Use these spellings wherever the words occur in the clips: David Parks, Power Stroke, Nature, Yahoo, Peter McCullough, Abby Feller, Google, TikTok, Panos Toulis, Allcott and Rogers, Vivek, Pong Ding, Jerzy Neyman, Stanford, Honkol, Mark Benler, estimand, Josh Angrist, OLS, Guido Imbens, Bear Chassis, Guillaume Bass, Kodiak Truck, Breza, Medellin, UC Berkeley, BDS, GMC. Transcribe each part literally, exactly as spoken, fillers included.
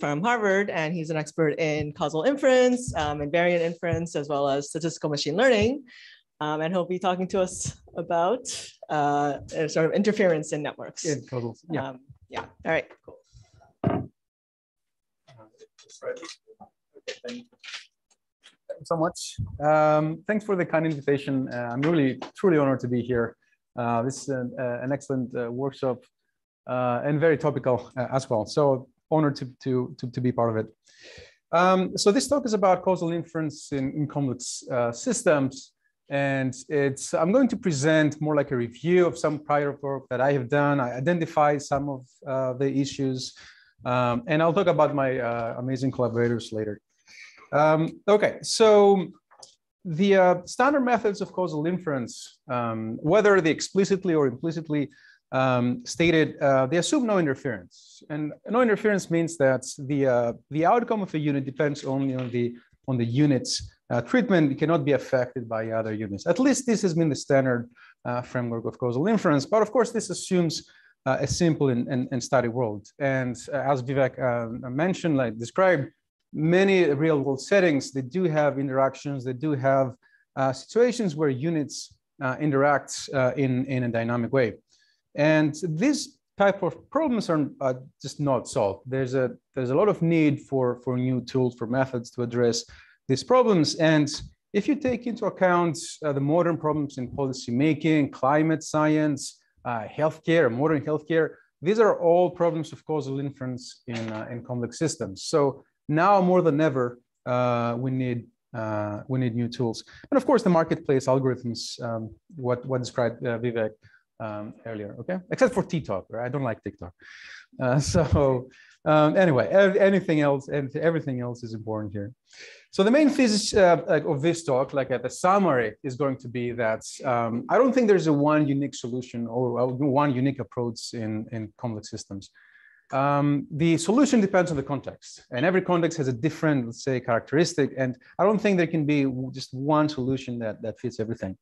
from Harvard, and he's an expert in causal inference, um, invariant inference, as well as statistical machine learning. Um, and he'll be talking to us about uh, sort of interference in networks. In causal, yeah. Um, yeah. All right. Cool. Thank you so much. Um, thanks for the kind invitation. Uh, I'm really truly honored to be here. Uh, this is an, uh, an excellent uh, workshop uh, and very topical uh, as well. So honored to, to, to, to be part of it. Um, so this talk is about causal inference in, in complex uh, systems. And it's, I'm going to present more like a review of some prior work that I have done. I identify some of uh, the issues, um, and I'll talk about my uh, amazing collaborators later. Um, okay, so the uh, standard methods of causal inference, um, whether they explicitly or implicitly um, stated, uh, they assume no interference. And no interference means that the, uh, the outcome of a unit depends only on the, on the unit's Uh, treatment cannot be affected by other units. At least this has been the standard uh, framework of causal inference. But of course, this assumes uh, a simple and, and, and steady world. And uh, as Vivek uh, mentioned, like described, many real world settings, they do have interactions, they do have uh, situations where units uh, interact uh, in, in a dynamic way. And these type of problems are uh, just not solved. There's a, there's a lot of need for, for new tools, for methods to address these problems. And if you take into account uh, the modern problems in policymaking, climate science, uh, healthcare, modern healthcare, these are all problems of causal inference in, uh, in complex systems. So now more than ever, uh, we need uh, we need new tools. And of course, the marketplace algorithms, um, what, what described uh, Vivek um, earlier, okay? Except for TikTok, right? I don't like TikTok. Uh, so um, anyway, anything else, everything else is important here. So the main thesis uh, of this talk, like at the summary, is going to be that um, I don't think there's a one unique solution or one unique approach in, in complex systems. Um, the solution depends on the context, and every context has a different, let's say, characteristic. And I don't think there can be just one solution that, that fits everything.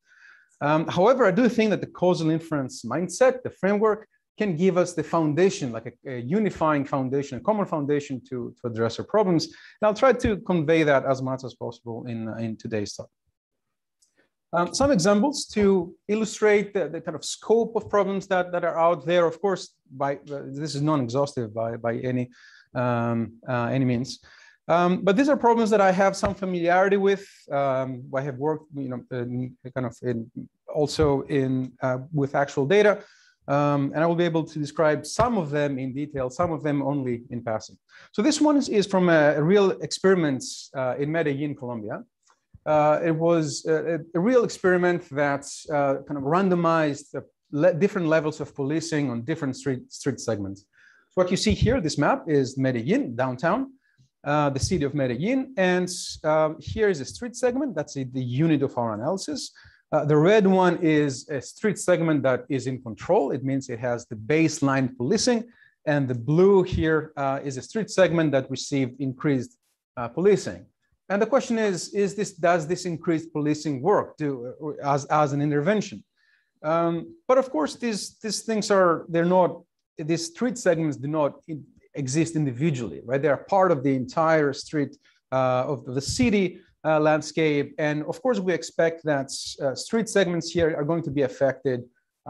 Um, however, I do think that the causal inference mindset, the framework, can give us the foundation, like a, a unifying foundation, a common foundation to, to address our problems. And I'll try to convey that as much as possible in, in today's talk. Um, some examples to illustrate the, the kind of scope of problems that, that are out there. Of course, by, uh, this is non-exhaustive by, by any, um, uh, any means. Um, but these are problems that I have some familiarity with. Um, I have worked, you know, in, kind of in, also in, uh, with actual data. Um, and I will be able to describe some of them in detail, some of them only in passing. So this one is, is from a, a real experiment uh, in Medellin, Colombia. Uh, it was a, a real experiment that uh, kind of randomized uh, le different levels of policing on different street, street segments. So what you see here, this map is Medellin, downtown, uh, the city of Medellin. And uh, here is a street segment, that's a, the unit of our analysis. Uh, the red one is a street segment that is in control. It means it has the baseline policing. And the blue here uh, is a street segment that received increased uh, policing. And the question is, is this, does this increased policing work to, uh, as, as an intervention? Um, but of course, these, these things are, they're not, these street segments do not exist individually, right? They are part of the entire street uh, of the city. Uh, landscape. And of course, we expect that uh, street segments here are going to be affected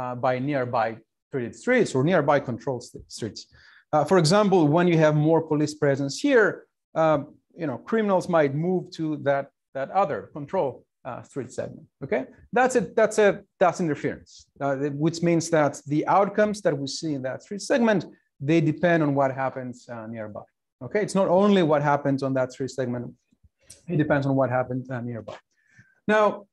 uh, by nearby treated streets or nearby controlled streets. Uh, for example, when you have more police presence here, uh, you know, criminals might move to that, that other control uh, street segment, okay? That's, a, that's, a, that's interference, uh, which means that the outcomes that we see in that street segment, they depend on what happens uh, nearby, okay? It's not only what happens on that street segment, it depends on what happened uh, nearby. Now,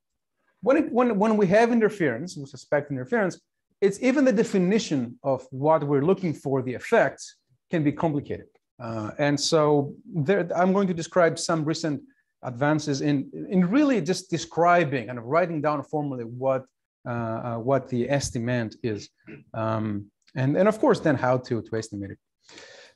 when, it, when, when we have interference, we suspect interference, it's even the definition of what we're looking for, the effect, can be complicated. Uh, and so there, I'm going to describe some recent advances in, in really just describing and writing down formally what, uh, uh, what the estimand is. Um, and, and of course, then how to, to estimate it.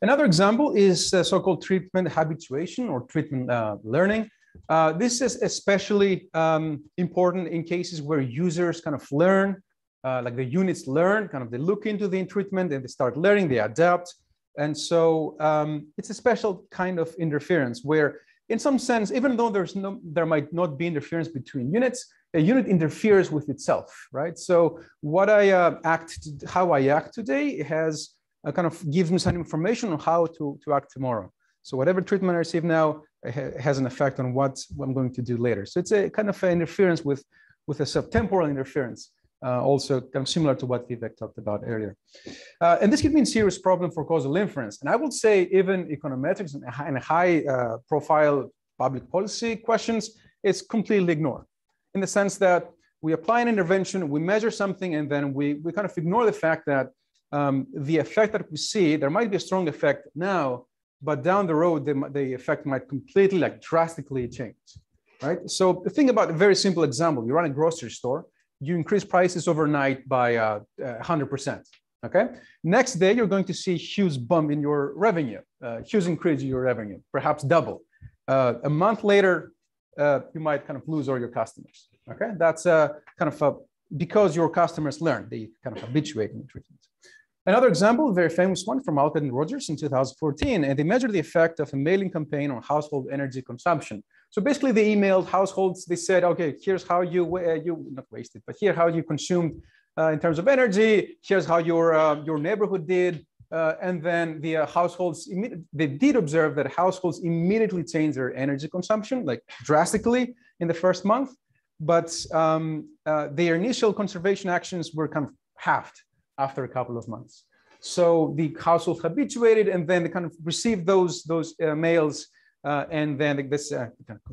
Another example is uh, so-called treatment habituation or treatment uh, learning. Uh, this is especially um, important in cases where users kind of learn, uh, like the units learn, kind of they look into the treatment and they start learning, they adapt. And so um, it's a special kind of interference where, in some sense, even though there's no, there might not be interference between units, a unit interferes with itself, right? So what I uh, act, how I act today has uh, kind of gives me some information on how to, to act tomorrow. So whatever treatment I receive now has an effect on what I'm going to do later. So it's a kind of interference with, with a subtemporal interference, uh, also kind of similar to what Vivek talked about earlier. Uh, and this could mean a serious problem for causal inference. And I would say even econometrics and high, and high uh, profile public policy questions is completely ignored, in the sense that we apply an intervention, we measure something, and then we, we kind of ignore the fact that um, the effect that we see, there might be a strong effect now, but down the road, the, the effect might completely, like drastically change, right? So think about a very simple example. You run a grocery store, you increase prices overnight by uh, one hundred percent, okay? Next day, you're going to see a huge bump in your revenue, uh, huge increase in your revenue, perhaps double. Uh, a month later, uh, you might kind of lose all your customers, okay? That's uh, kind of a, because your customers learn, they kind of habituate in the treatment. Another example, a very famous one from Allcott and Rogers in two thousand fourteen, and they measured the effect of a mailing campaign on household energy consumption. So basically they emailed households, they said, okay, here's how you, uh, you not wasted, but here how you consumed uh, in terms of energy, here's how your, uh, your neighborhood did, uh, and then the uh, households, they did observe that households immediately changed their energy consumption, like drastically in the first month, but um, uh, their initial conservation actions were kind of halved after a couple of months. So the household habituated, and then they kind of received those, those uh, mails, uh, and then this uh,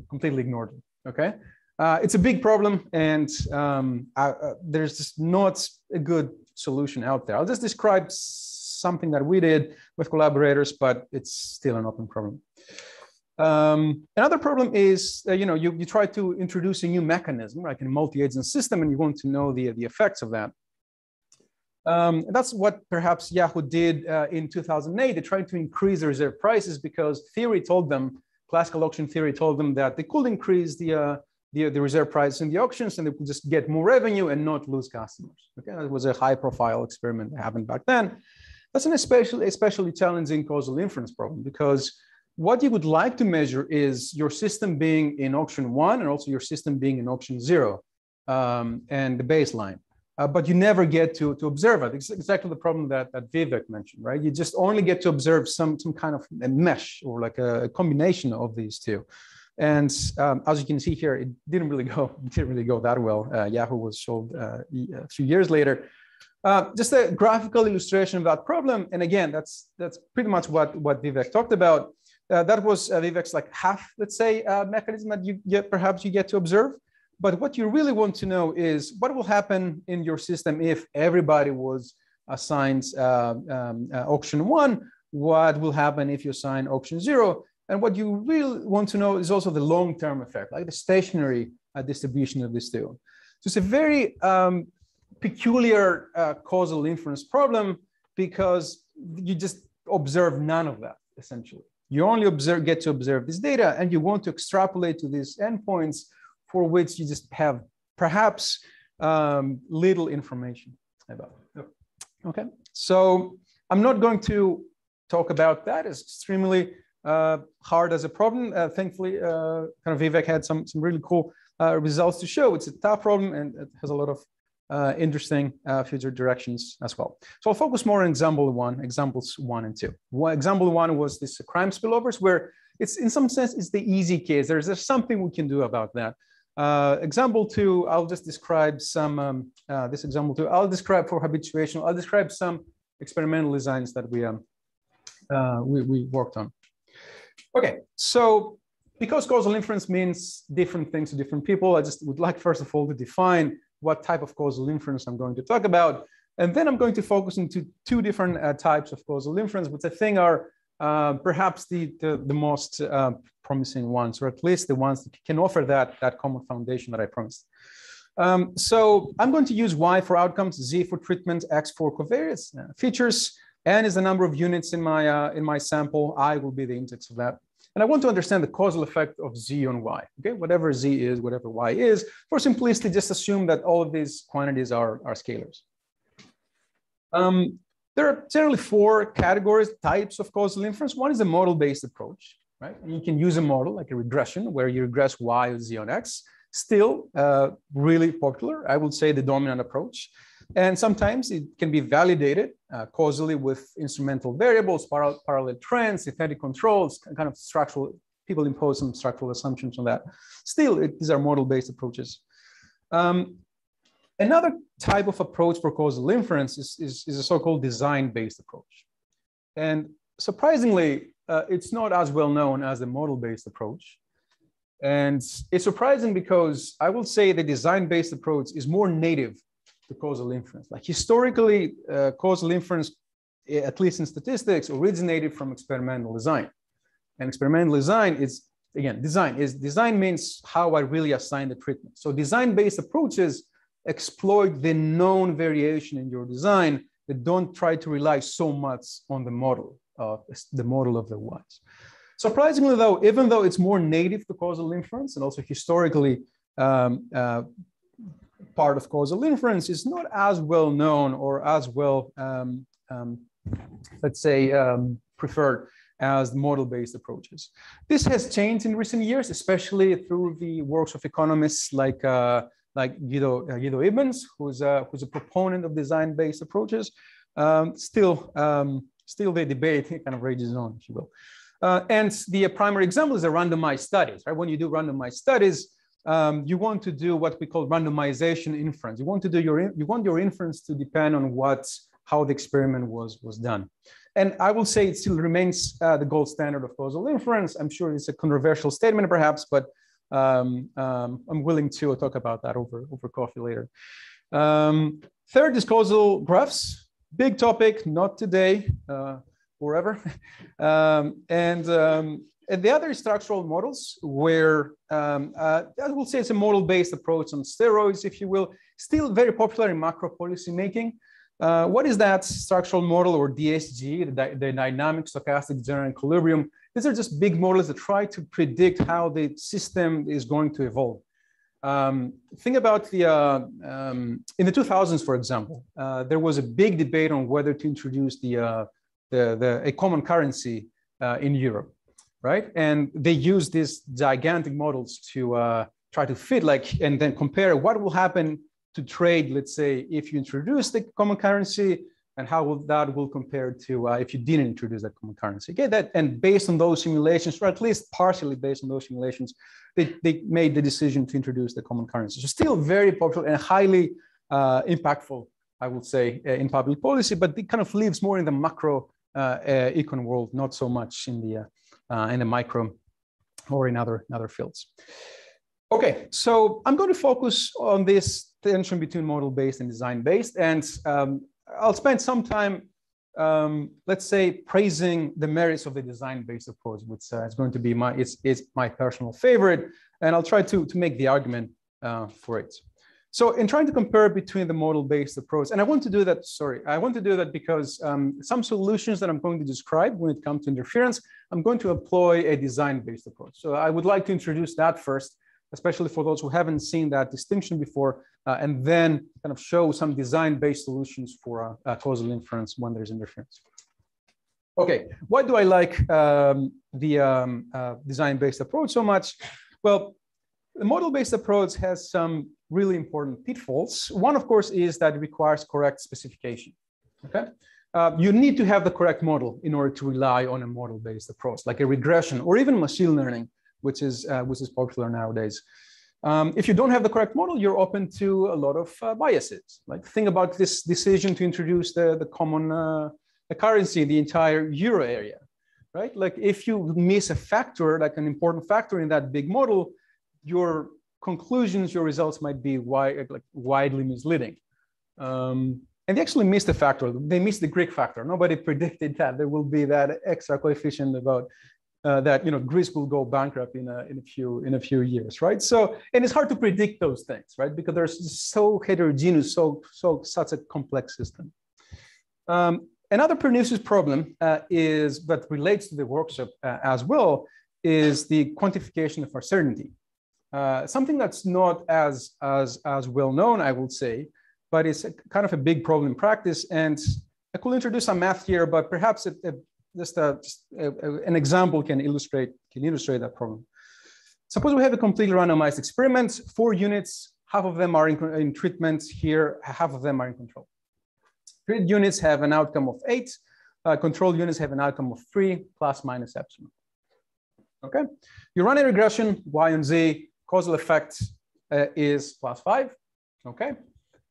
completely ignored them, okay? Uh, it's a big problem, and um, I, uh, there's just not a good solution out there. I'll just describe something that we did with collaborators, but it's still an open problem. Um, another problem is, uh, you know, you, you try to introduce a new mechanism, like in a multi-agent system, and you want to know the, the effects of that. Um, and that's what perhaps Yahoo did uh, in two thousand eight. They tried to increase the reserve prices because theory told them, classical auction theory told them that they could increase the, uh, the, the reserve price in the auctions and they could just get more revenue and not lose customers. Okay, that was a high profile experiment that happened back then. That's an especially, especially challenging causal inference problem, because what you would like to measure is your system being in auction one and also your system being in auction zero um, and the baseline. Uh, but you never get to, to observe it. It's exactly the problem that, that Vivek mentioned, right? You just only get to observe some, some kind of a mesh or like a combination of these two. And um, as you can see here, it didn't really go, didn't really go that well. Uh, Yahoo was sold uh, a few years later. Uh, just a graphical illustration of that problem. And again, that's, that's pretty much what, what Vivek talked about. Uh, that was uh, Vivek's like half, let's say, uh, mechanism that you get, perhaps you get to observe. But what you really want to know is what will happen in your system if everybody was assigned uh, um, uh, auction one, what will happen if you assign auction zero. And what you really want to know is also the long-term effect, like the stationary uh, distribution of these two. So it's a very um, peculiar uh, causal inference problem, because you just observe none of that, essentially. You only observe, get to observe this data, and you want to extrapolate to these endpoints for which you just have perhaps um, little information about. Okay, so I'm not going to talk about that. It's extremely uh, hard as a problem. Uh, thankfully, uh, kind of Vivek had some, some really cool uh, results to show. It's a tough problem and it has a lot of uh, interesting uh, future directions as well. So I'll focus more on example one, examples one and two. One, example one was this crime spillovers, where it's in some sense, it's the easy case. There's, there's something we can do about that. Uh, example two, I'll just describe some, um, uh, this example two, I'll describe for habituation, I'll describe some experimental designs that we, um, uh, we, we worked on. Okay, so because causal inference means different things to different people, I just would like first of all to define what type of causal inference I'm going to talk about. And then I'm going to focus into two different uh, types of causal inference, which I think are Uh, perhaps the, the, the most uh, promising ones, or at least the ones that can offer that, that common foundation that I promised. Um, so I'm going to use Y for outcomes, Z for treatment, X for covariance uh, features, N is the number of units in my, uh, in my sample, I will be the index of that. And I want to understand the causal effect of Z on Y, okay? Whatever Z is, whatever Y is, for simplicity, just assume that all of these quantities are, are scalars. Um, There are generally four categories, types of causal inference. One is a model-based approach, right? You can use a model like a regression where you regress Y or Z on X, still uh, really popular, I would say the dominant approach. And sometimes it can be validated uh, causally with instrumental variables, par parallel trends, synthetic controls, kind of structural, people impose some structural assumptions on that. Still, it, these are model-based approaches. Um, Another type of approach for causal inference is, is, is a so-called design-based approach. And surprisingly, uh, it's not as well known as the model-based approach. And it's surprising because I will say the design-based approach is more native to causal inference. Like historically, uh, causal inference, at least in statistics, originated from experimental design. And experimental design is, again, design is design means how I really assign the treatment. So design-based approaches exploit the known variation in your design, that don't try to rely so much on the model, uh, the model of the ones. Surprisingly though, even though it's more native to causal inference and also historically um, uh, part of causal inference, it's not as well known or as well, um, um, let's say, um, preferred as model-based approaches. This has changed in recent years, especially through the works of economists like uh, like Guido, uh, Guido Imbens, who's a, who's a proponent of design-based approaches. Um, still, um, still the debate kind of rages on, if you will. Uh, and the primary example is the randomized studies, right? When you do randomized studies, um, you want to do what we call randomization inference. You want to do your, you want your inference to depend on what, how the experiment was, was done. And I will say it still remains uh, the gold standard of causal inference. I'm sure it's a controversial statement perhaps, but Um, um, I'm willing to talk about that over, over coffee later. Um, third is causal graphs, big topic, not today, uh, forever. um, and, um, and the other is structural models where um, uh, I will say it's a model-based approach on steroids, if you will, still very popular in macro policy making. Uh, what is that structural model or D S G, the, the dynamic stochastic general equilibrium? These are just big models that try to predict how the system is going to evolve. Um, think about the, uh, um, in the two thousands, for example, uh, there was a big debate on whether to introduce the, uh, the, the, a common currency uh, in Europe, right? And they used these gigantic models to uh, try to fit like, and then compare what will happen to trade, let's say, if you introduce the common currency, and how will that will compare to uh, if you didn't introduce that common currency. Okay, that, and based on those simulations, or at least partially based on those simulations, they, they made the decision to introduce the common currency. So still very popular and highly uh, impactful, I would say, uh, in public policy, but it kind of lives more in the macro uh, uh, econ world, not so much in the, uh, uh, in the micro or in other, in other fields. Okay, so I'm going to focus on this tension between model-based and design-based, and um, I'll spend some time, um, let's say, praising the merits of the design-based approach, which uh, is going to be my, it's, it's my personal favorite, and I'll try to, to make the argument uh, for it. So in trying to compare between the model-based approach, and I want to do that, sorry, I want to do that because um, some solutions that I'm going to describe when it comes to interference, I'm going to employ a design-based approach. So I would like to introduce that first, especially for those who haven't seen that distinction before, uh, and then kind of show some design-based solutions for uh, uh, causal inference when there's interference. Okay, why do I like um, the um, uh, design-based approach so much? Well, the model-based approach has some really important pitfalls. One, of course, is that it requires correct specification, okay? Uh, you need to have the correct model in order to rely on a model-based approach, like a regression or even machine learning, which is, uh, which is popular nowadays. Um, if you don't have the correct model, you're open to a lot of uh, biases. Like think about this decision to introduce the, the common uh, the currency in the entire euro area, right? Like if you miss a factor, like an important factor in that big model, your conclusions, your results might be wide, like widely misleading. Um, and they actually missed the factor. They missed the Greek factor. Nobody predicted that there will be that extra coefficient about Uh, that you know Greece will go bankrupt in a in a few in a few years, right? So and it's hard to predict those things, right? Because they're so heterogeneous, so so such a complex system. Um, another pernicious problem uh, is, but relates to the workshop uh, as well, is the quantification of uncertainty. Uh, something that's not as as as well known, I would say, but it's a, kind of a big problem in practice. And I could introduce some math here, but perhaps it, it, just, a, just a, a, an example can illustrate can illustrate that problem. Suppose we have a completely randomized experiment, four units, half of them are in, in treatment here, half of them are in control. Treated units have an outcome of eight, uh, control units have an outcome of three, plus minus epsilon. Okay, you run a regression, y and z, causal effect uh, is plus five, okay?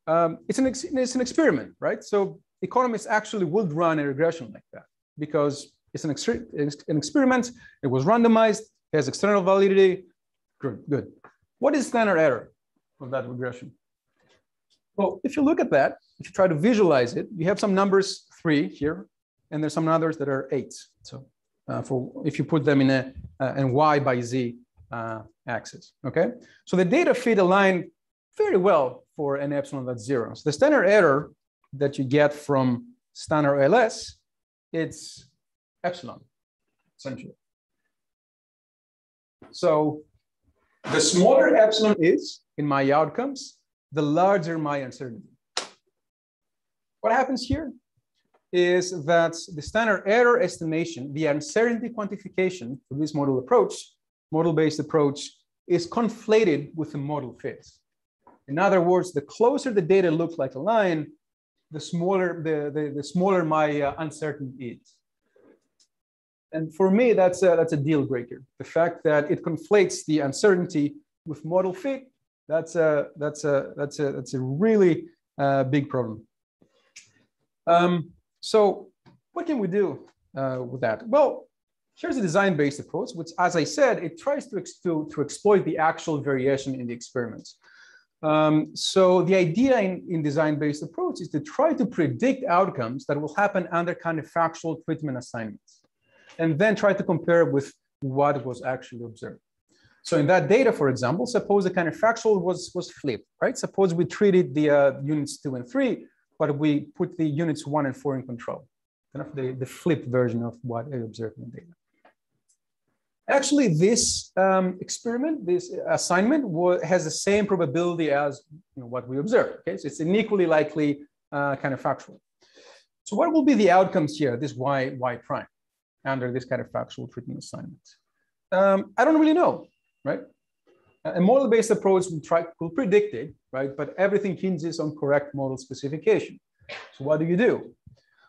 Um, it's, an ex it's an experiment, right? So economists actually would run a regression like that because it's an, ex an experiment, it was randomized, it has external validity, good, good. What is standard error of that regression? Well, if you look at that, if you try to visualize it, you have some numbers three here, and there's some others that are eight. So uh, for if you put them in a uh, and y by z uh, axis, okay? So the data fit aligned very well for an epsilon that's zero. So the standard error that you get from standard O L S, it's epsilon, essentially. So the smaller epsilon is in my outcomes, the larger my uncertainty. What happens here is that the standard error estimation, the uncertainty quantification of this model approach, model-based approach, is conflated with the model fit. In other words, the closer the data looks like a line, the smaller the, the, the smaller my uh, uncertainty is. And for me, that's a, that's a deal breaker. The fact that it conflates the uncertainty with model fit, that's a, that's a, that's a, that's a really uh, big problem. Um, so what can we do uh, with that? Well, here's a design-based approach, which, as I said, it tries to, ex to, to exploit the actual variation in the experiments. Um, so the idea in, in design-based approach is to try to predict outcomes that will happen under counterfactual treatment assignments, and then try to compare with what was actually observed. So in that data, for example, suppose the counterfactual was, was flipped, right? Suppose we treated the uh, units two and three, but we put the units one and four in control, kind of the, the flipped version of what I observed in the data. Actually, this um, experiment, this assignment has the same probability as you know, what we observed. Okay, so it's an equally likely uh, kind of factual. So what will be the outcomes here, this y, y prime, under this kind of factual treatment assignment? Um, I don't really know, right? A model-based approach will, try, will predict it, right? But everything hinges on correct model specification. So what do you do?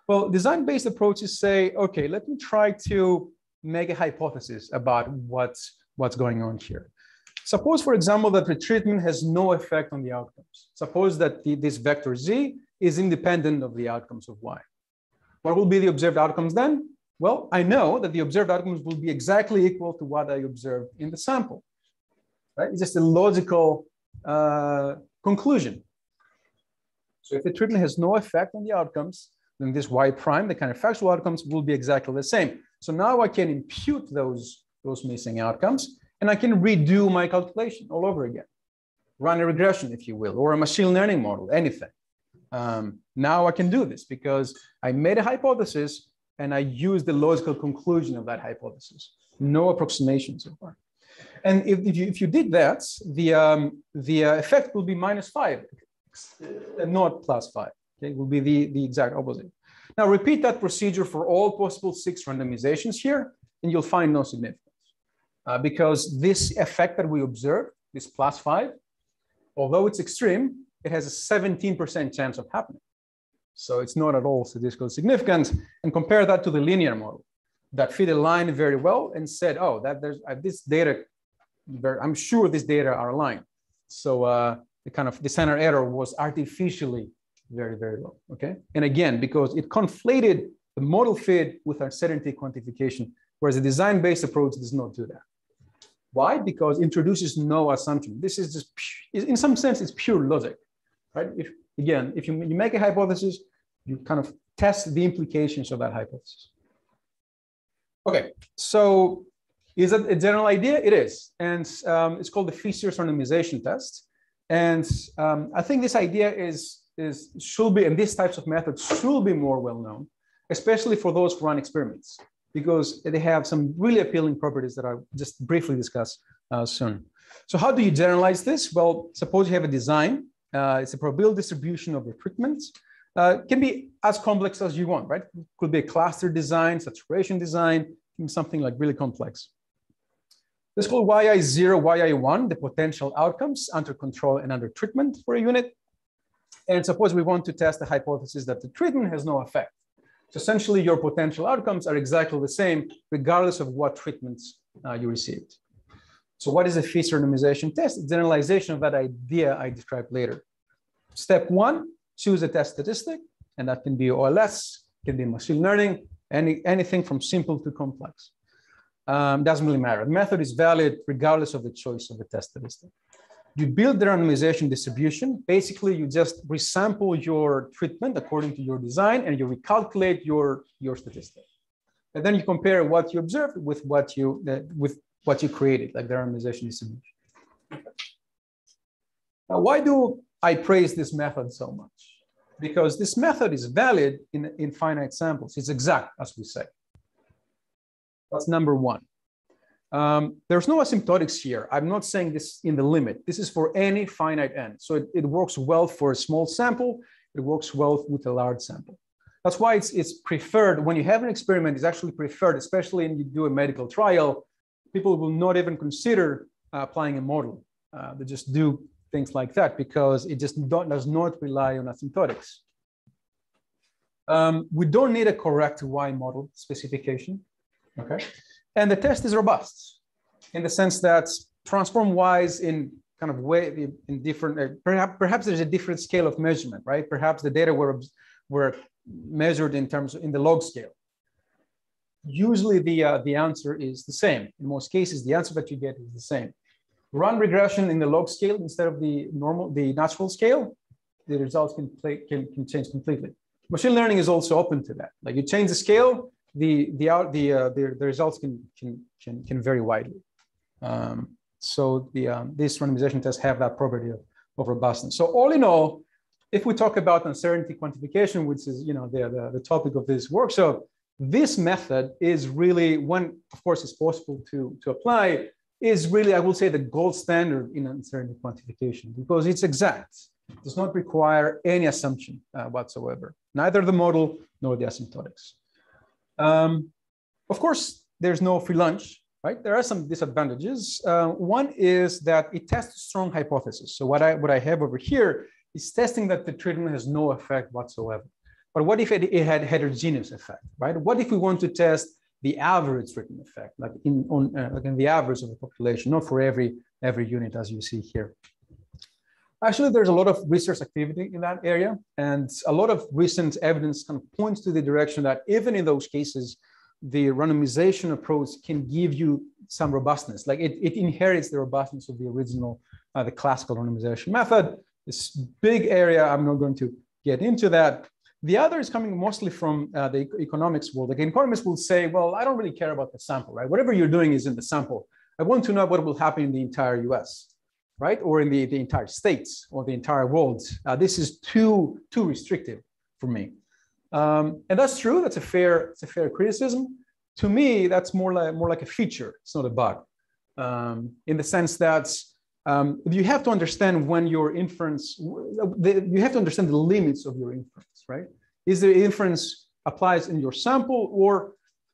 Well, design-based approaches say, okay, let me try to make a hypothesis about what's, what's going on here. Suppose, for example, that the treatment has no effect on the outcomes. Suppose that the, this vector z is independent of the outcomes of y. What will be the observed outcomes then? Well, I know that the observed outcomes will be exactly equal to what I observed in the sample, right? It's just a logical uh, conclusion. So if the treatment has no effect on the outcomes, then this y prime, the counterfactual outcomes, will be exactly the same. So now I can impute those, those missing outcomes, and I can redo my calculation all over again. Run a regression, if you will, or a machine learning model, anything. Um, now I can do this because I made a hypothesis and I use the logical conclusion of that hypothesis. No approximation so far. And if, if, you, if you did that, the, um, the uh, effect will be minus five, not plus five. Okay? It will be the, the exact opposite. Now repeat that procedure for all possible six randomizations here, and you'll find no significance. Uh, because this effect that we observed, this plus five, although it's extreme, it has a seventeen percent chance of happening. So it's not at all statistically significant. And compare that to the linear model that fit a line very well and said, oh, that there's uh, this data, I'm sure this data are aligned. So uh, the kind of the standard error was artificially very, very low, okay? And again, because it conflated the model fit with uncertainty quantification, whereas the design-based approach does not do that. Why? Because it introduces no assumption. This is just, in some sense, it's pure logic, right? If, Again, if you, you make a hypothesis, you kind of test the implications of that hypothesis. Okay, so is that a general idea? It is. And um, it's called the Fisher's randomization test. And um, I think this idea is, is, should be, and these types of methods should be more well known, especially for those who run experiments, because they have some really appealing properties that I'll just briefly discuss uh, soon. So how do you generalize this? Well, suppose you have a design. Uh, it's a probability distribution of the treatments. Uh, can be as complex as you want, right? Could be a cluster design, saturation design, something like really complex. Let's call Y I zero, Y I one, the potential outcomes under control and under treatment for a unit. And suppose we want to test the hypothesis that the treatment has no effect. So essentially your potential outcomes are exactly the same regardless of what treatments uh, you received. So what is a phase randomization test? It's generalization of that idea I described later. Step one, choose a test statistic, and that can be O L S, can be machine learning, any, anything from simple to complex. Um, doesn't really matter. The method is valid regardless of the choice of the test statistic. You build the randomization distribution. Basically, you just resample your treatment according to your design, and you recalculate your, your statistic. And then you compare what you observed with what you, uh, with what you created, like the randomization distribution. Now, why do I praise this method so much? Because this method is valid in, in finite samples. It's exact, as we say. That's number one. Um, there's no asymptotics here. I'm not saying this in the limit. This is for any finite n. So it, it works well for a small sample. It works well with a large sample. That's why it's, it's preferred. When you have an experiment, it's actually preferred, especially when you do a medical trial. People will not even consider uh, applying a model. Uh, they just do things like that because it just don't, does not rely on asymptotics. Um, we don't need a correct Y model specification. Okay. And the test is robust in the sense that transform Y's in kind of way in different, uh, perhaps, perhaps there's a different scale of measurement, right? Perhaps the data were, were measured in terms of, in the log scale. Usually the, uh, the answer is the same. In most cases, the answer that you get is the same. Run regression in the log scale instead of the normal, the natural scale, the results can, play, can, can change completely. Machine learning is also open to that. Like you change the scale, the the out the, uh, the the results can can can, can vary widely. Um, so the um, these randomization tests have that property of, of robustness. So all in all, if we talk about uncertainty quantification, which is you know the, the the topic of this workshop, this method is really one, of course, it's possible to to apply. Is really I will say the gold standard in uncertainty quantification because it's exact. It does not require any assumption uh, whatsoever, neither the model nor the asymptotics. Um, of course, there's no free lunch, right? There are some disadvantages. Uh, one is that it tests strong hypotheses. So what I, what I have over here is testing that the treatment has no effect whatsoever. But what if it, it had heterogeneous effect, right? What if we want to test the average treatment effect, like in, on, uh, like in the average of the population, not for every, every unit as you see here? Actually, there's a lot of research activity in that area, and a lot of recent evidence kind of points to the direction that even in those cases, the randomization approach can give you some robustness. Like it, it inherits the robustness of the original, uh, the classical randomization method. This big area, I'm not going to get into that. The other is coming mostly from uh, the economics world. Again, economists will say, well, I don't really care about the sample, right? Whatever you're doing is in the sample. I want to know what will happen in the entire U S, right? Or in the, the entire states or the entire world. Uh, this is too, too restrictive for me. Um, and that's true. That's a fair, it's a fair criticism. To me, that's more like, more like a feature. It's not a bug um, in the sense that um, you have to understand when your inference, the, you have to understand the limits of your inference, right? Is the inference applies in your sample or,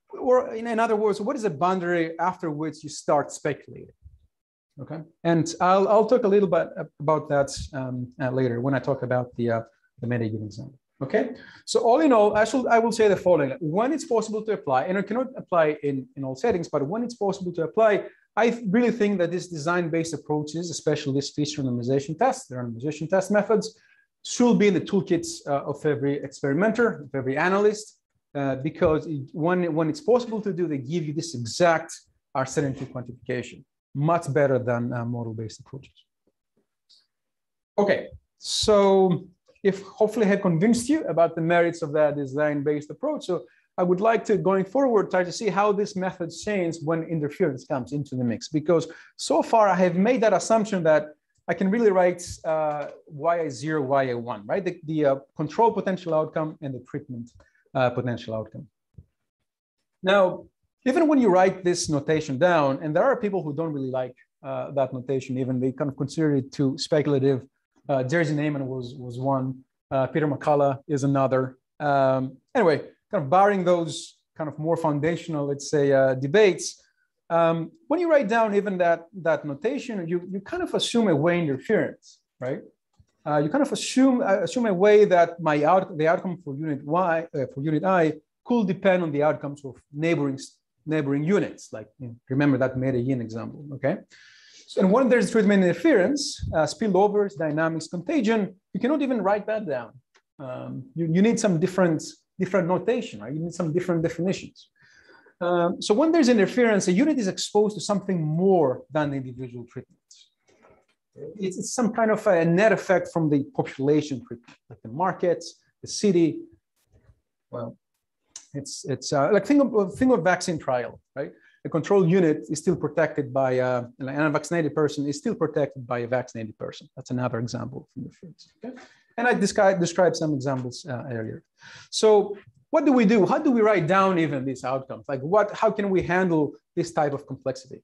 or in, in other words, what is the boundary after which you start speculating? Okay, and I'll, I'll talk a little bit about that um, uh, later when I talk about the, uh, the Medellin example, okay? So all in all, I, should, I will say the following. When it's possible to apply, and it cannot apply in, in all settings, but when it's possible to apply, I really think that this design-based approaches, especially this phase randomization test, the randomization test methods, should be in the toolkits uh, of every experimenter, of every analyst, uh, because it, when, when it's possible to do, they give you this exact uncertainty quantification. Much better than uh, model-based approaches. Okay, so if hopefully I have convinced you about the merits of that design-based approach, so I would like to, going forward, try to see how this method changes when interference comes into the mix, because so far I have made that assumption that I can really write uh, Y I zero, Y I one, right? The, the uh, control potential outcome and the treatment uh, potential outcome. Now, even when you write this notation down, and there are people who don't really like uh, that notation, even they kind of consider it too speculative. Uh, Jerzy Neyman was, was one Uh, Peter McCullough is another. Um, anyway, kind of barring those kind of more foundational, let's say, uh, debates, um, when you write down even that, that notation, you, you kind of assume a way interference, right? Uh, you kind of assume, uh, assume a way that my out, the outcome for unit Y, uh, for unit I, could depend on the outcomes of neighboring, neighboring units. Like, you know, remember that Medellin example, okay? So, and when there's treatment interference, uh, spillovers, dynamics, contagion, you cannot even write that down. Um, you, you need some different, different notation, right? You need some different definitions. Um, so when there's interference, a unit is exposed to something more than the individual treatments. It's, it's some kind of a net effect from the population treatment, like the markets, the city. Well, it's, it's uh, like think of, think of vaccine trial, right? A control unit is still protected by uh, an unvaccinated person is still protected by a vaccinated person. That's another example from the first. Okay? And I described, described some examples uh, earlier. So what do we do? How do we write down even these outcomes? Like what, how can we handle this type of complexity?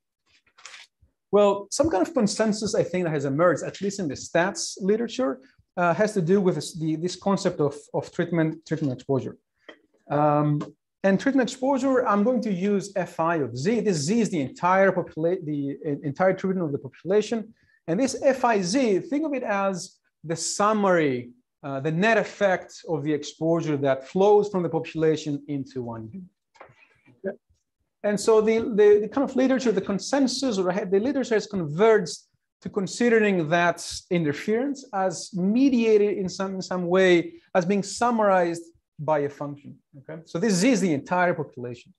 Well, some kind of consensus I think that has emerged, at least in the stats literature, uh, has to do with this, the, this concept of, of treatment, treatment exposure. Um, and treatment exposure, I'm going to use F I of Z. This Z is the entire, the entire treatment of the population. And this F I Z, think of it as the summary, uh, the net effect of the exposure that flows from the population into one unit. And so the, the, the kind of literature, the consensus, or the literature has converged to considering that interference as mediated in some, in some way, as being summarized by a function, okay? So this is the entire population.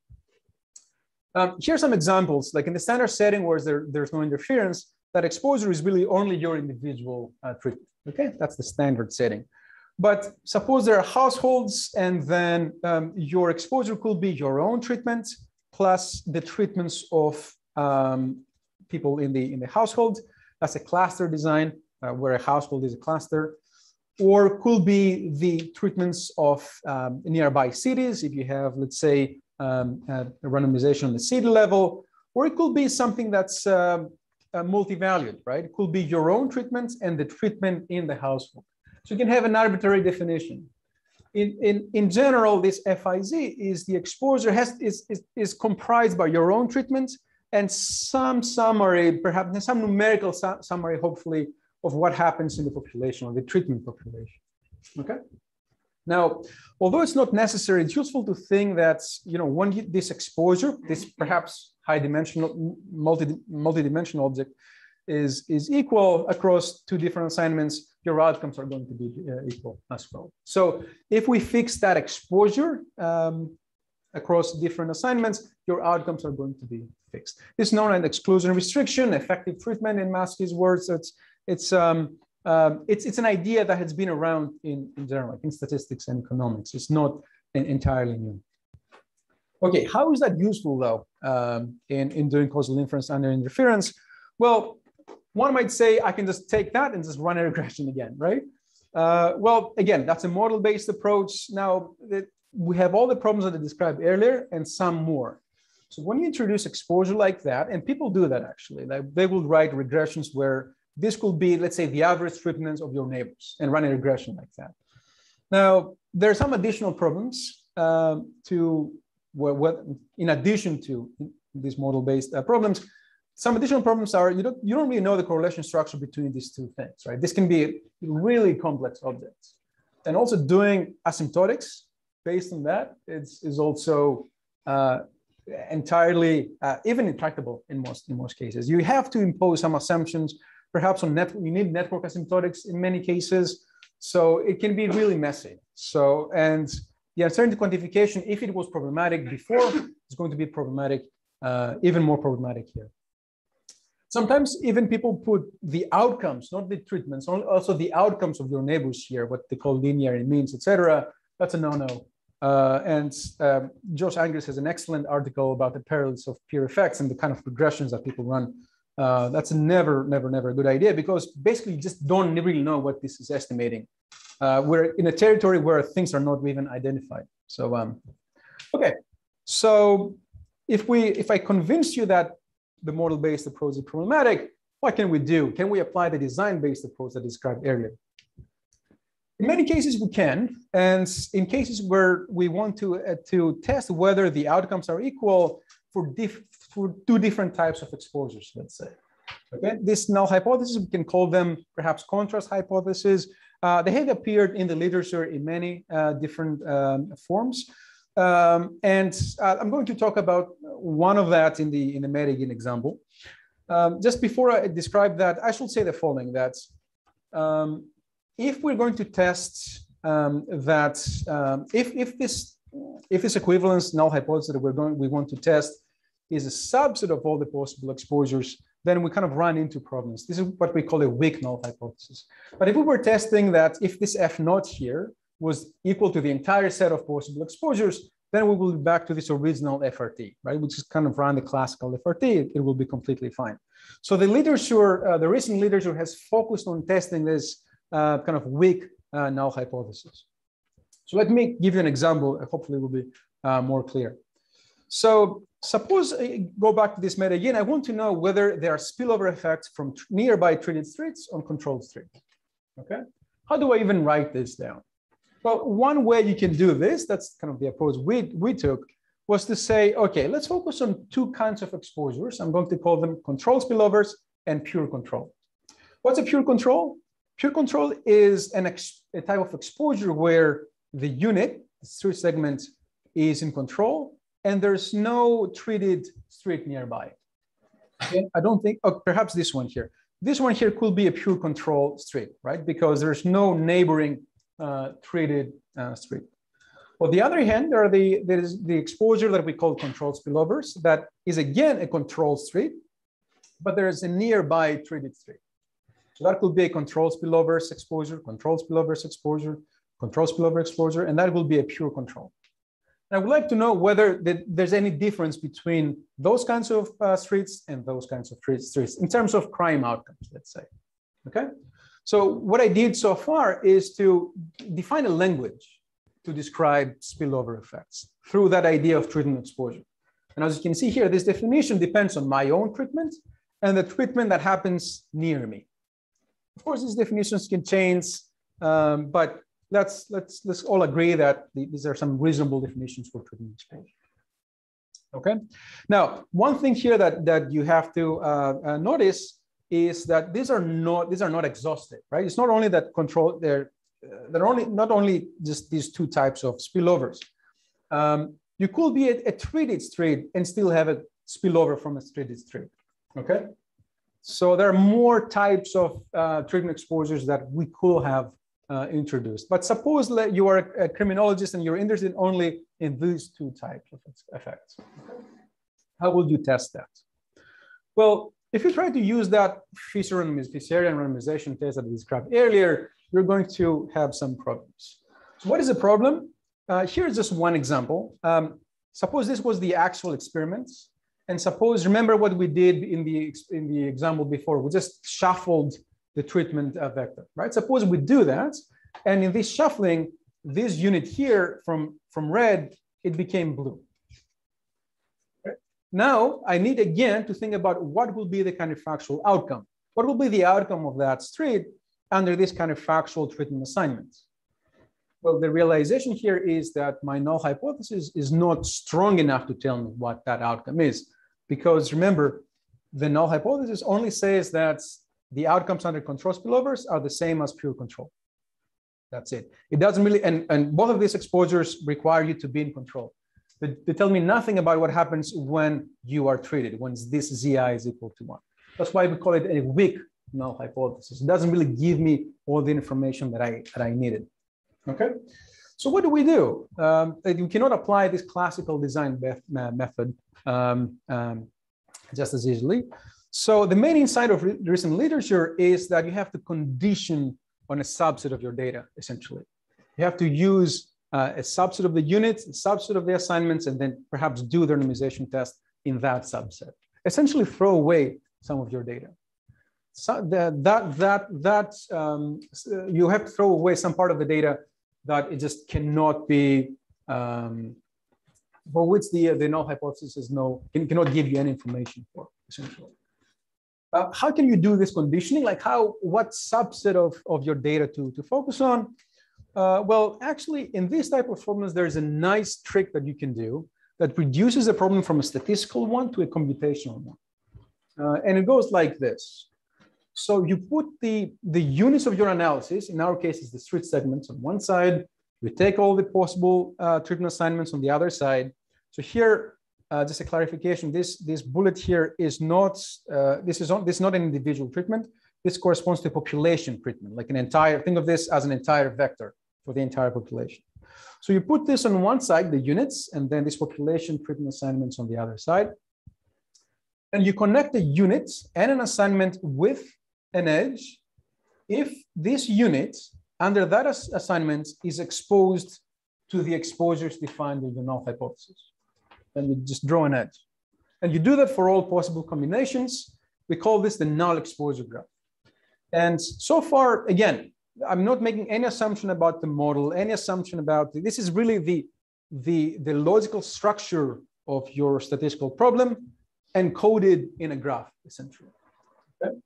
Um, here are some examples, like in the standard setting where there, there's no interference, that exposure is really only your individual uh, treatment, okay? That's the standard setting. But suppose there are households and then um, your exposure could be your own treatment, plus the treatments of um, people in the, in the household. That's a cluster design uh, where a household is a cluster, or could be the treatments of um, nearby cities. If you have, let's say, um, a randomization on the city level, or it could be something that's uh, uh, multi-valued, right? It could be your own treatments and the treatment in the household. So you can have an arbitrary definition. In, in, in general, this F I Z is the exposure has, is, is, is comprised by your own treatment and some summary, perhaps some numerical su summary, hopefully, of what happens in the population or the treatment population, okay? Now, although it's not necessary, it's useful to think that, you know, when you, this exposure, this perhaps high-dimensional, multi, multi-dimensional object is, is equal across two different assignments, your outcomes are going to be uh, equal as well. So if we fix that exposure um, across different assignments, your outcomes are going to be fixed. It's known as exclusion restriction, effective treatment in Maskey's words. It's, it's, um, um, it's, it's an idea that has been around in, in general, like in statistics and economics. It's not an entirely new. Okay, how is that useful though um, in, in doing causal inference under interference? Well, one might say, I can just take that and just run a regression again, right? Uh, well, again, that's a model-based approach. Now, it, we have all the problems that I described earlier and some more. So when you introduce exposure like that, and people do that actually, like they will write regressions where this could be, let's say, the average treatments of your neighbors and run a regression like that. Now, there are some additional problems uh, to what, what, in addition to these model-based uh, problems. Some additional problems are you don't, you don't really know the correlation structure between these two things, right? This can be really complex objects. And also doing asymptotics based on that is, is also uh, entirely, uh, even intractable in most, in most cases. You have to impose some assumptions, perhaps on network, you need network asymptotics in many cases. So it can be really messy. So, and the uncertainty quantification, if it was problematic before, it's going to be problematic, uh, even more problematic here. Sometimes even people put the outcomes, not the treatments, also the outcomes of your neighbors here, what they call linear means, et cetera. That's a no-no. Uh, and uh, Josh Angrist has an excellent article about the perils of peer effects and the kind of regressions that people run. Uh, that's a never, never, never a good idea because basically you just don't really know what this is estimating. Uh, we're in a territory where things are not even identified. So, um, okay. So if we, if I convince you that the model-based approach is problematic, what can we do? Can we apply the design-based approach that I described earlier? In many cases, we can, and in cases where we want to uh, to test whether the outcomes are equal for, diff for two different types of exposures, let's say. Okay, this null hypothesis, we can call them perhaps contrast hypothesis. Uh, they have appeared in the literature in many uh, different um, forms, um, and uh, I'm going to talk about one of that in the in the Medellin example. Um, just before I describe that, I should say the following: that um, if we're going to test um, that, um, if if this if this equivalence null hypothesis that we're going we want to test is a subset of all the possible exposures, then we kind of run into problems. This is what we call a weak null hypothesis. But if we were testing that if this F naught here was equal to the entire set of possible exposures, then we will be back to this original F R T, right? We just kind of run the classical F R T, it will be completely fine. So the literature, uh, the recent literature has focused on testing this uh, kind of weak uh, null hypothesis. So let me give you an example, hopefully it will be uh, more clear. So suppose I go back to this meta again. I want to know whether there are spillover effects from nearby treated streets on controlled streets. Okay, how do I even write this down? Well, one way you can do this, that's kind of the approach we, we took, was to say, okay, let's focus on two kinds of exposures. I'm going to call them control spillovers and pure control. What's a pure control? Pure control is an ex a type of exposure where the unit, the street segment, is in control, and there's no treated street nearby. Okay. I don't think, oh, perhaps this one here. This one here could be a pure control street, right? Because there's no neighboring uh, treated uh, street. On the other hand, there are the, there's the exposure that we call controlled spillovers that is again a controlled street, but there is a nearby treated street. So that could be a controlled spillovers exposure, controlled spillovers exposure, controlled spillover exposure, and that will be a pure control. I would like to know whether there's any difference between those kinds of uh, streets and those kinds of streets in terms of crime outcomes, let's say. Okay. So what I did so far is to define a language to describe spillover effects through that idea of treatment exposure. And as you can see here, this definition depends on my own treatment and the treatment that happens near me. Of course, these definitions can change, um, but Let's, let's, let's all agree that these are some reasonable definitions for treatment exposure. Okay. Now, one thing here that, that you have to uh, uh, notice is that these are not, these are not exhaustive, right? It's not only that control, they're, they're only, not only just these two types of spillovers. Um, you could be a, a treated street and still have a spillover from a treated street, okay? So there are more types of uh, treatment exposures that we could have Uh, introduced. But suppose that you are a, a criminologist and you're interested only in these two types of effects. Okay. How will you test that? Well, if you try to use that Fisher and Fisherian randomization test that I described earlier, you're going to have some problems. So what is the problem? Uh, here's just one example. Um, suppose this was the actual experiment. And suppose, remember what we did in the, in the example before, we just shuffled the treatment vector, right? Suppose we do that, and in this shuffling, this unit here from, from red, it became blue. Okay. Now, I need again to think about what will be the counterfactual outcome. What will be the outcome of that street under this counterfactual treatment assignment? Well, the realization here is that my null hypothesis is not strong enough to tell me what that outcome is, because remember, the null hypothesis only says that the outcomes under control spillovers are the same as pure control. That's it. It doesn't really, and, and both of these exposures require you to be in control. They, they tell me nothing about what happens when you are treated, when this Z I is equal to one. That's why we call it a weak null hypothesis. It doesn't really give me all the information that I, that I needed. Okay? So what do we do? Um, you cannot apply this classical design method um, um, just as easily. So the main insight of re recent literature is that you have to condition on a subset of your data, essentially. You have to use uh, a subset of the units, a subset of the assignments, and then perhaps do the randomization test in that subset. Essentially throw away some of your data. So that, that, that, that um, you have to throw away some part of the data that it just cannot be, um, for which the, the null hypothesis is no, it cannot give you any information for, essentially. Uh, how can you do this conditioning? Like how, what subset of, of your data to, to focus on? Uh, well, actually, in this type of problems, there is a nice trick that you can do that reduces a problem from a statistical one to a computational one. Uh, and it goes like this. So you put the, the units of your analysis, in our case, it's the street segments on one side. You take all the possible uh, treatment assignments on the other side. So here, uh, just a clarification, this, this bullet here is not, uh, this, is on, this is not an individual treatment. This corresponds to population treatment, like an entire, think of this as an entire vector for the entire population. So you put this on one side, the units, and then this population treatment assignments on the other side. And you connect a unit and an assignment with an edge if this unit under that as assignment is exposed to the exposures defined in the null hypothesis. Then you just draw an edge. And you do that for all possible combinations. We call this the null exposure graph. And so far, again, I'm not making any assumption about the model, any assumption about, the, this is really the, the, the logical structure of your statistical problem encoded in a graph, essentially. Okay.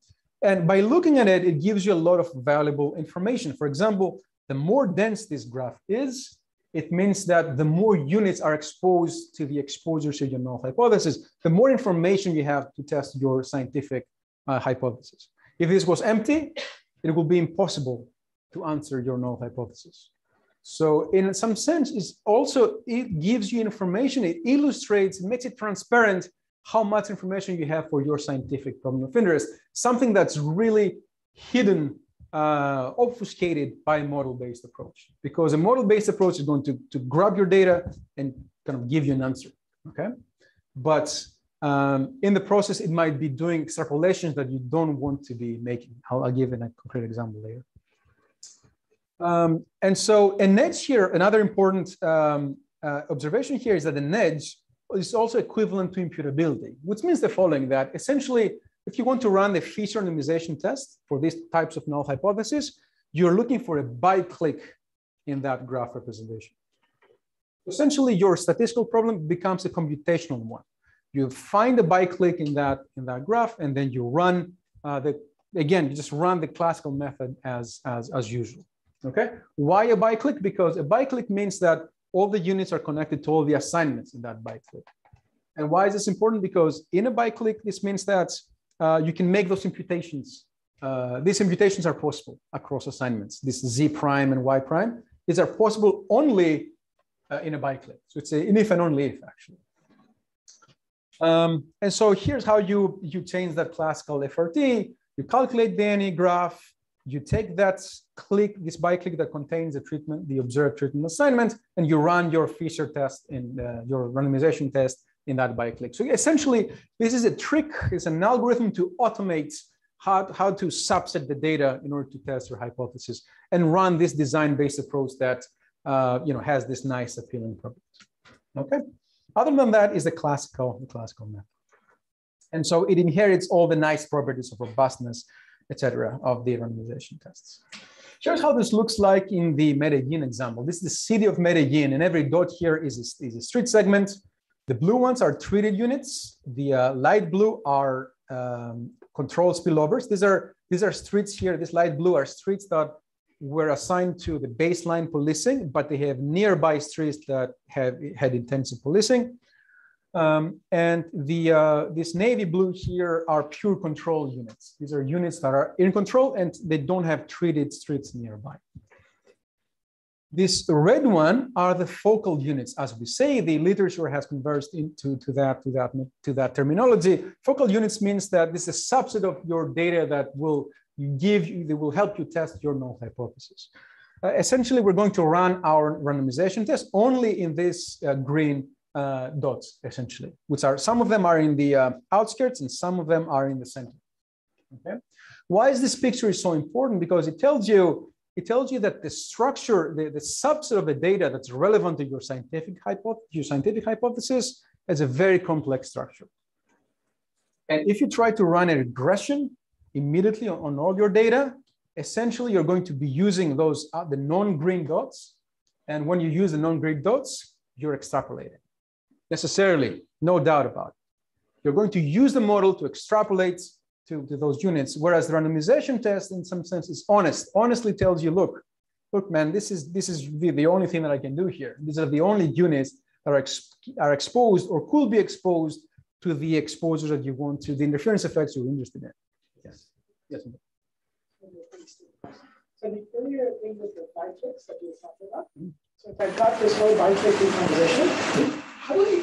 And by looking at it, it gives you a lot of valuable information. For example, the more dense this graph is, it means that the more units are exposed to the exposure to your null hypothesis, the more information you have to test your scientific uh, hypothesis. If this was empty, it would be impossible to answer your null hypothesis. So in some sense, it's also, it gives you information, it illustrates, makes it transparent how much information you have for your scientific problem of interest, something that's really hidden, uh, obfuscated by a model-based approach. Because a model-based approach is going to, to grab your data and kind of give you an answer, okay? But um, in the process, it might be doing extrapolations that you don't want to be making. I'll, I'll give a concrete example later. Um, and so an edge here, another important um, uh, observation here is that an edge is also equivalent to imputability, which means the following, that essentially, if you want to run the feature minimization test for these types of null hypothesis, you're looking for a by-click in that graph representation. Essentially, your statistical problem becomes a computational one. You find a by-click in that, in that graph, and then you run uh, the, again, you just run the classical method as, as, as usual, okay? Why a by-click? Because a by-click means that all the units are connected to all the assignments in that by-click. And why is this important? Because in a by-click, this means that uh, you can make those imputations. Uh, these imputations are possible across assignments. This Z prime and Y prime, these are possible only uh, in a by-click. So it's an if and only if, actually. Um, and so here's how you, you change that classical F R T. You calculate the N E graph. You take that click, this by-click that contains the treatment, the observed treatment assignment, and you run your feature test in uh, your randomization test in that by-click. So essentially, this is a trick. It's an algorithm to automate how, how to subset the data in order to test your hypothesis and run this design-based approach that uh, you know has this nice appealing property. Okay. Other than that is the classical, the classical method, and so it inherits all the nice properties of robustness, et cetera, of the randomization tests. Here's how this looks like in the Medellin example. This is the city of Medellin, and every dot here is a, is a street segment. The blue ones are treated units. The uh, light blue are um, control spillovers. These are, these are streets here. This light blue are streets that were assigned to the baseline policing, but they have nearby streets that have had intensive policing. Um, and the, uh, this navy blue here are pure control units. These are units that are in control and they don't have treated streets nearby. This red one are the focal units. As we say, the literature has converged into to that, to that, to that terminology. Focal units means that this is a subset of your data that will give you, they will help you test your null hypothesis. Uh, essentially, we're going to run our randomization test only in this uh, green Uh, dots, essentially, which are, some of them are in the uh, outskirts and some of them are in the center. Okay. Why is this picture so important? Because it tells you, it tells you that the structure, the, the subset of the data that's relevant to your scientific, your scientific hypothesis has a very complex structure. And if you try to run a regression immediately on, on all your data, essentially you're going to be using those, uh, the non-green dots. And when you use the non-green dots, you're extrapolating. Necessarily, no doubt about it. You're going to use the model to extrapolate to, to those units, whereas the randomization test, in some sense, is honest. Honestly tells you, look, look, man, this is this is the, the only thing that I can do here. These are the only units that are, ex are exposed or could be exposed to the exposures that you want to, the interference effects you're interested in. Yes. Yes. So the earlier thing was the bitrix that you were talking about. Mm-hmm. So if I got this whole bitrix randomization, how do I,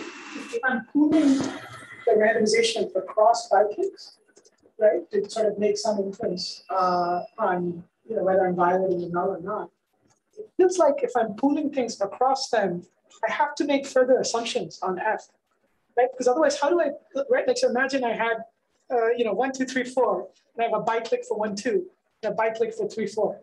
if I'm pooling the randomization across bitrix, right, to sort of make some inference uh, on, you know, whether I'm violating the null or not, it feels like if I'm pooling things across them, I have to make further assumptions on F, right? Because otherwise, how do I, right? Like, so imagine I had, uh, you know, one, two, three, four, and I have a bi-click for one, two, and a bi-click for three, four,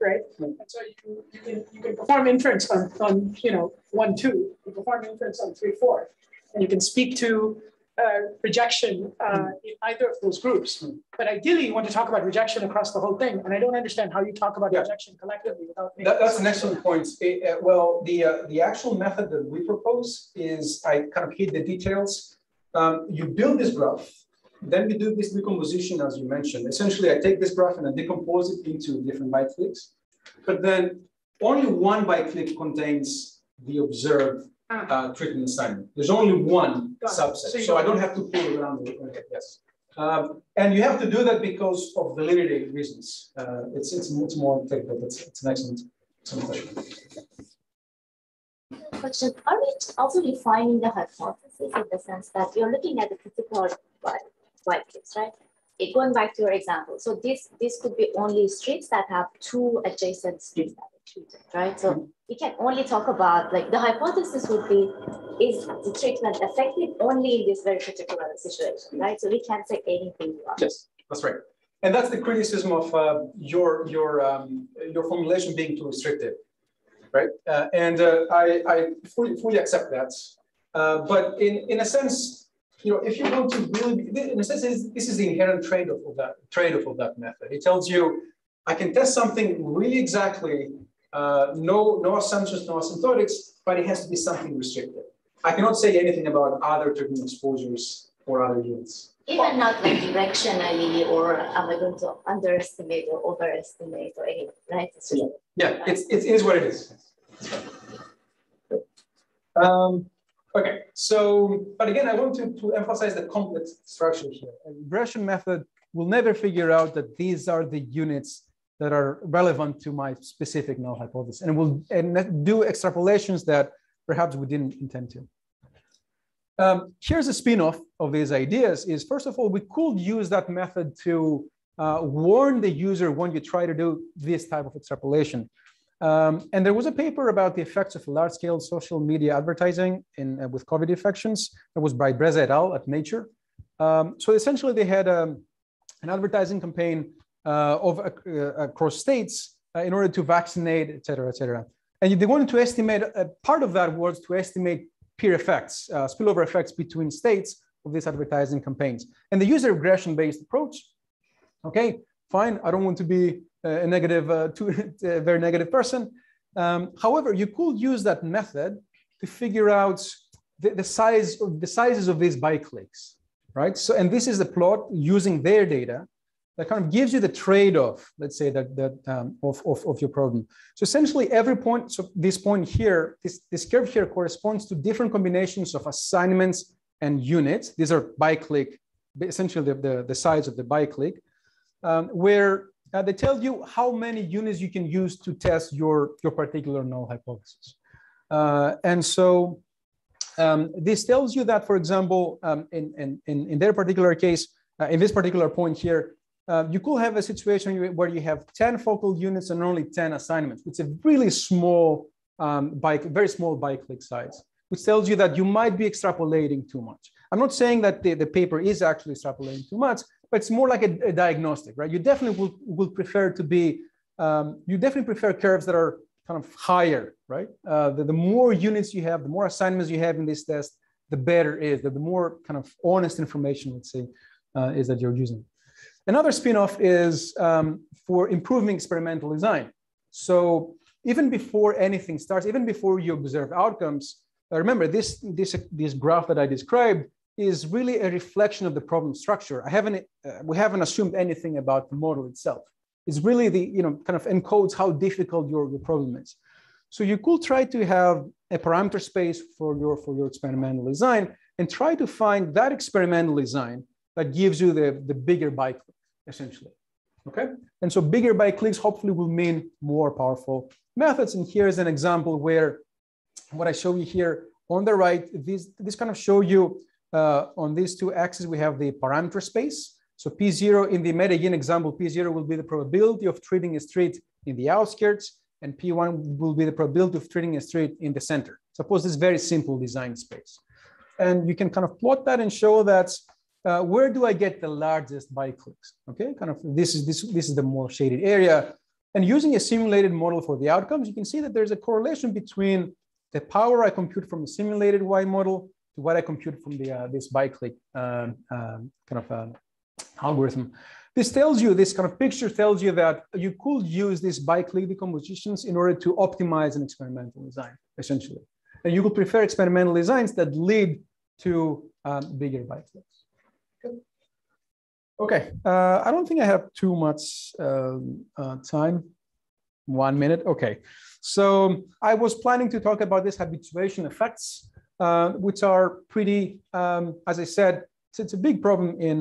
right? And so you, you can you can perform inference on, on you know, one, two, you perform inference on three, four, and you can speak to uh, rejection uh, in either of those groups. But ideally, you want to talk about rejection across the whole thing, and I don't understand how you talk about yeah. rejection collectively without. That, that's an excellent point. It, uh, well, the uh, the actual method that we propose is I kind of hit the details. Um, you build this graph. Then we do this decomposition, as you mentioned. Essentially, I take this graph and I decompose it into different bi-clicks. But then only one bi-click contains the observed uh, treatment assignment. There's only one subset, so, so I don't have to pull it around. Okay, yes. Um, and you have to do that because of validity reasons. Uh, it's, it's, it's more technical, but it's, it's an excellent question. Question. Are we also defining the hypothesis in the sense that you're looking at the particular but white clips, right? It, going back to your example, so this this could be only streets that have two adjacent streets that are treated, right? So we can only talk about, like, the hypothesis would be, is the treatment effective only in this very particular situation, right? So we can't say anything about it. Yes, that's right. And that's the criticism of uh, your your um, your formulation being too restrictive, right? Uh, and uh, I, I fully, fully accept that, uh, but in in a sense, you know, if you want to really, in a sense, this is the inherent trade-off of that trade-off of that method. It tells you, I can test something really exactly, uh, no, no assumptions, no asymptotics, but it has to be something restricted. I cannot say anything about other treatment exposures or other units. Even not like directionally, or am I going to underestimate or overestimate or anything, right? It's really, yeah, yeah, it's, it is what it is. Um, Okay, so, but again, I want to, to emphasize the complex structure here. The regression method will never figure out that these are the units that are relevant to my specific null hypothesis, and will and do extrapolations that perhaps we didn't intend to. Um, here's a spin-off of these ideas is, first of all, we could use that method to uh, warn the user when you try to do this type of extrapolation. Um, and there was a paper about the effects of large-scale social media advertising in, uh, with COVID infections. That was by Breza et al. At Nature. Um, so essentially, they had um, an advertising campaign uh, of, uh, across states uh, in order to vaccinate, et cetera, et cetera. And they wanted to estimate, uh, part of that was to estimate peer effects, uh, spillover effects between states of these advertising campaigns. And they used a regression-based approach. Okay, fine, I don't want to be a negative, uh, to, a very negative person. Um, however, you could use that method to figure out the, the size of the sizes of these bi-clicks, right? So, and this is the plot using their data that kind of gives you the trade-off, let's say, that, that um, of, of, of your problem. So essentially every point, so this point here, this, this curve here corresponds to different combinations of assignments and units. These are bi-click, essentially the, the, the size of the bi-click, um, where Uh, they tell you how many units you can use to test your, your particular null hypothesis. Uh, and so um, this tells you that, for example, um, in, in, in their particular case, uh, in this particular point here, uh, you could have a situation where you have ten focal units and only ten assignments. It's a really small, um, by, very small bi-click size, which tells you that you might be extrapolating too much. I'm not saying that the, the paper is actually extrapolating too much, but it's more like a, a diagnostic, right? You definitely will, will prefer to be, um, you definitely prefer curves that are kind of higher, right? Uh, the, the more units you have, the more assignments you have in this test, the better it is, the, the more kind of honest information, let's say, uh, is that you're using. Another spin-off is um, for improving experimental design. So even before anything starts, even before you observe outcomes, remember this, this, this graph that I described is really a reflection of the problem structure. I haven't, uh, we haven't assumed anything about the model itself. is really the, you know, kind of encodes how difficult your, your problem is. So you could try to have a parameter space for your, for your experimental design and try to find that experimental design that gives you the, the bigger by click, essentially, okay? And so bigger by clicks hopefully will mean more powerful methods. And here's an example where what I show you here on the right, these, this kind of show you uh, on these two axes, we have the parameter space. So P zero in the Medellin example, P zero will be the probability of treating a street in the outskirts, and P one will be the probability of treating a street in the center. Suppose this very simple design space. And you can kind of plot that and show that uh, where do I get the largest by clicks? Okay, kind of this is, this, this is the more shaded area. And using a simulated model for the outcomes, you can see that there's a correlation between the power I compute from the simulated Y model to what I compute from the, uh, this by click um, um, kind of uh, algorithm. This tells you, this kind of picture tells you that you could use these by-click decompositions in order to optimize an experimental design, essentially. And you could prefer experimental designs that lead to um, bigger by-clicks. Okay, okay. Uh, I don't think I have too much um, uh, time. One minute, okay. So I was planning to talk about these habituation effects, uh, which are pretty, um, as I said, So it's a big problem in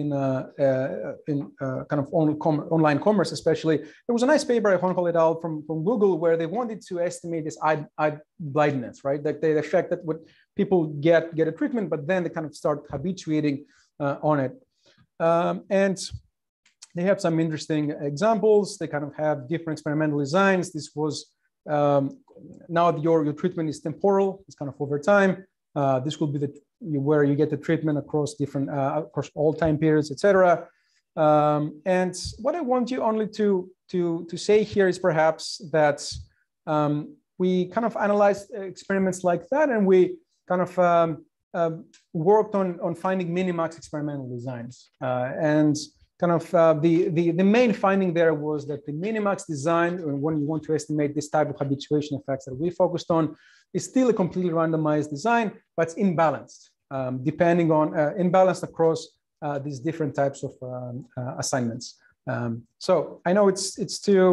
in uh, uh, in uh, kind of on com online commerce, especially. There was a nice paper by Honkol et al. From, from Google where they wanted to estimate this eye, eye blindness, right? Like the effect that what people get get a treatment, but then they kind of start habituating uh, on it. Um, and they have some interesting examples. They kind of have different experimental designs. This was um, now your your treatment is temporal. It's kind of over time. Uh, this will be the where you get the treatment across different, uh, across all time periods, et cetera. Um, and what I want you only to, to, to say here is perhaps that um, we kind of analyzed experiments like that, and we kind of um, um, worked on, on finding minimax experimental designs. Uh, and kind of uh, the, the, the main finding there was that the minimax design, when you want to estimate this type of habituation effects that we focused on, is still a completely randomized design, but it's imbalanced, um, depending on, uh, imbalanced across uh, these different types of um, uh, assignments. Um, so I know it's, it's, too,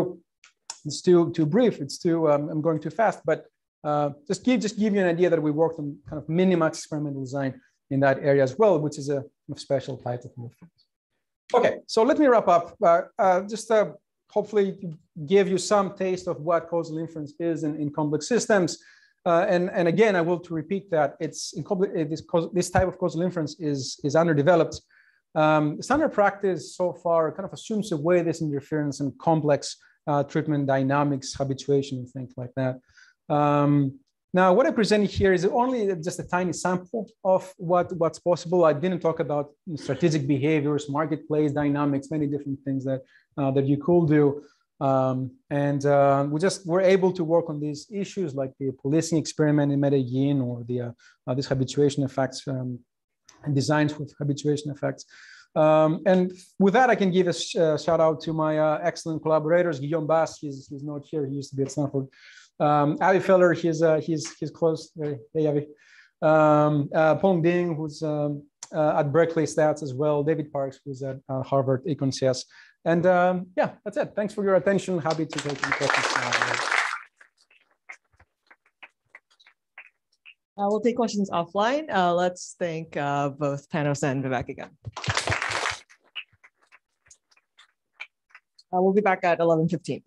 it's too, too brief, it's too, um, I'm going too fast, but uh, just, give, just give you an idea that we worked on kind of minimax experimental design in that area as well, which is a special type of movement. Okay, so let me wrap up, uh, uh, just uh, hopefully give you some taste of what causal inference is in, in complex systems. Uh, and, and again, I will to repeat that it's in this, this type of causal inference is, is underdeveloped. Um, standard practice so far kind of assumes away this interference and complex uh, treatment dynamics, habituation, and things like that. Um, now, what I presented here is only just a tiny sample of what, what's possible. I didn't talk about strategic behaviors, marketplace dynamics, many different things that, uh, that you could do. Um, and uh, we just were able to work on these issues like the policing experiment in Medellin or the uh, uh, these habituation effects um, and designs with habituation effects. Um, and with that, I can give a sh uh, shout out to my uh, excellent collaborators. Guillaume Bass, he's, he's not here. He used to be at Stanford. Um, Abby Feller, he's, uh, he's, he's close. Hey, hey Abby. Um, uh, Pong Ding, who's um, uh, at Berkeley Stats as well. David Parks, who's at uh, Harvard Econ C S. And um, yeah, that's it. Thanks for your attention. Happy to take any questions now. Uh, we'll take questions offline. Uh, let's thank uh, both Panos and Vivek again. Uh, we'll be back at eleven fifteen.